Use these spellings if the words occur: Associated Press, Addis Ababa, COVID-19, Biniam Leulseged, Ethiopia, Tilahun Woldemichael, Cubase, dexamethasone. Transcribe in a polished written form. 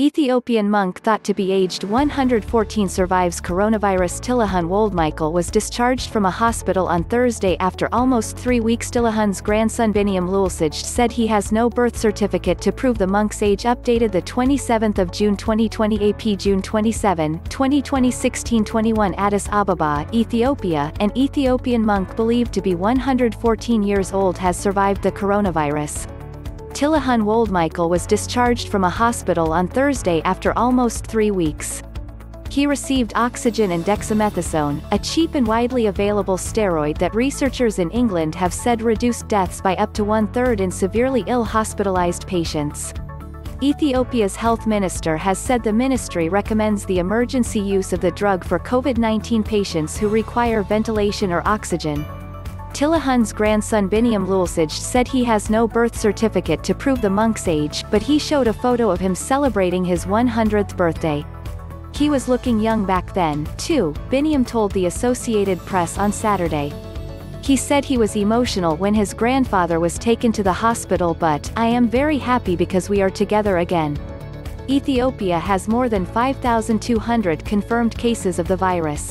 Ethiopian monk thought to be aged 114 survives coronavirus. Tilahun Woldemichael was discharged from a hospital on Thursday after almost 3 weeks. Tilahun's grandson Biniam Leulseged said he has no birth certificate to prove the monk's age. Updated the 27th of June 2020 AP June 27, 2020 1621 Addis Ababa, Ethiopia. An Ethiopian monk believed to be 114 years old has survived the coronavirus. Tilahun Woldemichael was discharged from a hospital on Thursday after almost 3 weeks. He received oxygen and dexamethasone, a cheap and widely available steroid that researchers in England have said reduced deaths by up to 1/3 in severely ill hospitalized patients. Ethiopia's health minister has said the ministry recommends the emergency use of the drug for COVID-19 patients who require ventilation or oxygen. Tilahun's grandson Biniam Leulseged said he has no birth certificate to prove the monk's age, but he showed a photo of him celebrating his 100th birthday. He was looking young back then, too, Biniam told the Associated Press on Saturday. He said he was emotional when his grandfather was taken to the hospital, but "I am very happy because we are together again." Ethiopia has more than 5,200 confirmed cases of the virus.